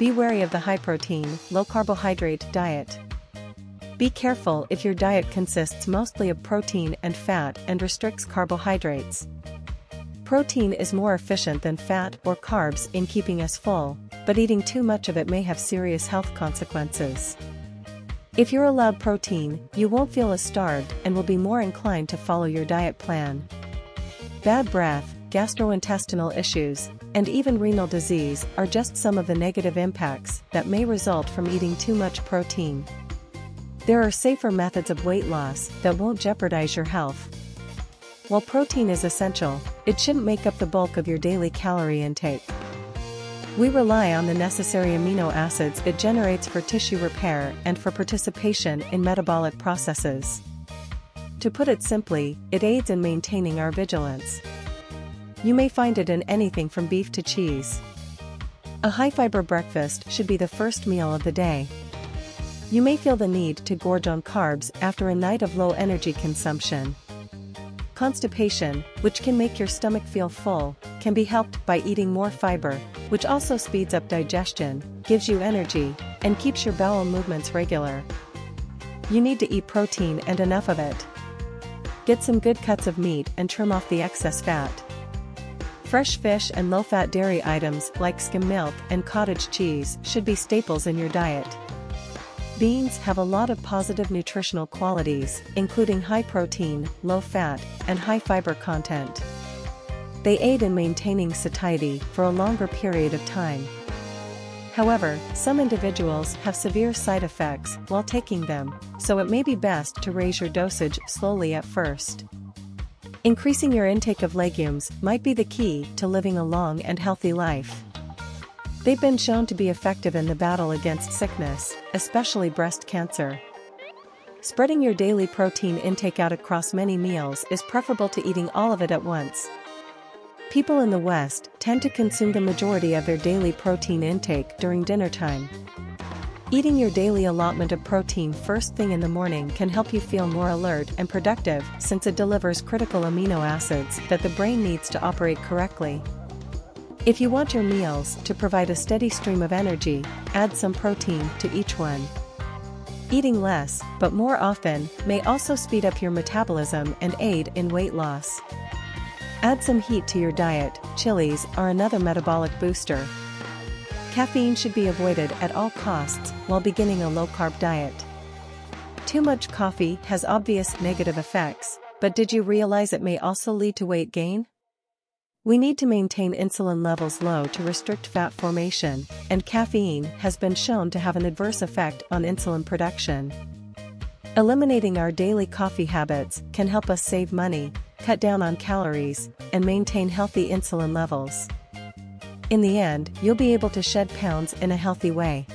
Be wary of the high-protein, low-carbohydrate diet. Be careful if your diet consists mostly of protein and fat and restricts carbohydrates. Protein is more efficient than fat or carbs in keeping us full, but eating too much of it may have serious health consequences. If you're allowed protein, you won't feel as starved and will be more inclined to follow your diet plan. Bad breath, gastrointestinal issues, and even renal disease are just some of the negative impacts that may result from eating too much protein. There are safer methods of weight loss that won't jeopardize your health. While protein is essential, it shouldn't make up the bulk of your daily calorie intake. We rely on the necessary amino acids it generates for tissue repair and for participation in metabolic processes. To put it simply, it aids in maintaining our vigilance. You may find it in anything from beef to cheese. A high-fiber breakfast should be the first meal of the day. You may feel the need to gorge on carbs after a night of low energy consumption. Constipation, which can make your stomach feel full, can be helped by eating more fiber, which also speeds up digestion, gives you energy, and keeps your bowel movements regular. You need to eat protein and enough of it. Get some good cuts of meat and trim off the excess fat. Fresh fish and low-fat dairy items like skim milk and cottage cheese should be staples in your diet. Beans have a lot of positive nutritional qualities, including high protein, low fat, and high fiber content. They aid in maintaining satiety for a longer period of time. However, some individuals have severe side effects while taking them, so it may be best to raise your dosage slowly at first. Increasing your intake of legumes might be the key to living a long and healthy life. They've been shown to be effective in the battle against sickness, especially breast cancer. Spreading your daily protein intake out across many meals is preferable to eating all of it at once. People in the West tend to consume the majority of their daily protein intake during dinner time. Eating your daily allotment of protein first thing in the morning can help you feel more alert and productive since it delivers critical amino acids that the brain needs to operate correctly. If you want your meals to provide a steady stream of energy, add some protein to each one. Eating less, but more often, may also speed up your metabolism and aid in weight loss. Add some heat to your diet. Chilies are another metabolic booster. Caffeine should be avoided at all costs while beginning a low-carb diet. Too much coffee has obvious negative effects, but did you realize it may also lead to weight gain? We need to maintain insulin levels low to restrict fat formation, and caffeine has been shown to have an adverse effect on insulin production. Eliminating our daily coffee habits can help us save money, cut down on calories, and maintain healthy insulin levels. In the end, you'll be able to shed pounds in a healthy way.